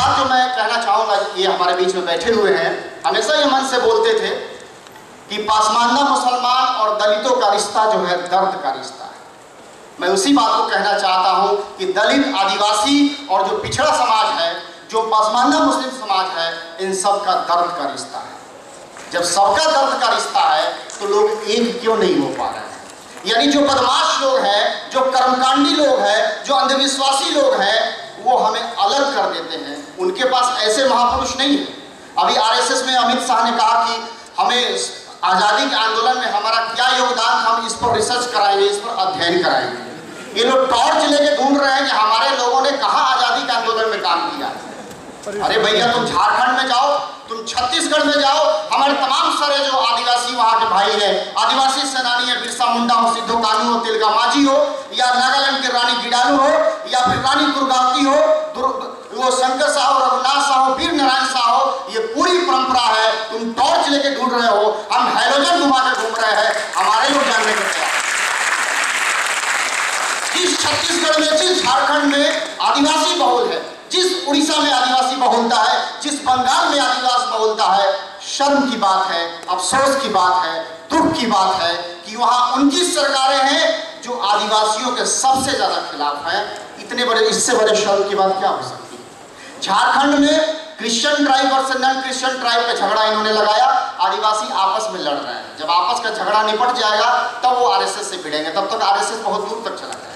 बात जो मैं कहना चाहूँगा, ये हमारे बीच में बैठे हुए हैं, हमेशा ये मन से बोलते थे कि पासमानदा मुसलमान और दलितों का रिश्ता जो है दर्द का रिश्ता है। मैं उसी बात को कहना चाहता हूँ कि दलित, आदिवासी और जो पिछड़ा समाज है, जो पासमानदा मुस्लिम समाज है, इन सब का दर्द का रिश्ता है। जब सबका दर्द का रिश्ता है तो लोग एक क्यों नहीं हो पा रहे हैं? यानी जो बदमाश लोग हैं, जो कर्मकांडी लोग हैं, जो अंधविश्वासी लोग हैं, वो हमें अलग कर देते हैं। उनके पास ऐसे महापुरुष नहीं है। अभी आरएसएस में अमित शाह ने कहा कि हमें आज़ादी के आंदोलन में हमारा क्या योगदान, हम इस पर रिसर्च कराएंगे, इस पर अध्ययन कराएंगे। ये लोग टॉर्च लेके ढूंढ रहे हैं कि हमारे लोगों ने कहाँ आज़ादी के आंदोलन में काम किया। अरे भैया, तुम झारखंड में जाओ, तुम छत्तीसगढ़ में जाओ, हमारे तमाम सारे जो आदिवासी वहाँ के भाई हैं, आदिवासी सेनानी है, बिरसा मुंडा हो, सिद्धो कानू हो, तिलका मांझी हो, या नागालैंड के रानी गिडालू हो, या फिर रानी दुर्गावती हो, वो शंकर शाह हो, रघुनाथ शाह हो, वीर नारायण शाह हो, ये पूरी परंपरा है। तुम टॉर्च लेके ढूंढ रहे हो, हम हैलोजन घुमा के घूम रहे हैं, हमारे लोग जानने के लिए। जिस छत्तीसगढ़ में, जिस झारखंड में आदिवासी बहुल है, जिस उड़ीसा में आदिवासी बहुलता है, जिस बंगाल में आदिवासी बहुलता है, शर्म की बात है, अफसोस की बात है, दुख की बात है कि वहाँ उनकी सरकारें हैं जो आदिवासियों के सबसे ज़्यादा खिलाफ हैं। इतने बड़े, इससे बड़े शर्म की बात क्या हो सकती है? झारखंड में Christian tribe versus non Christian tribe का झगड़ा इन्होंने लगाया, आदिवासी आपस में लड़ रहे हैं। जब आपस का झगड़ा निपट जाएगा तब वो आरएसएस से भिड़ेंगे, तब तक आरएसएस बहुत दूर तक चला जाएगा।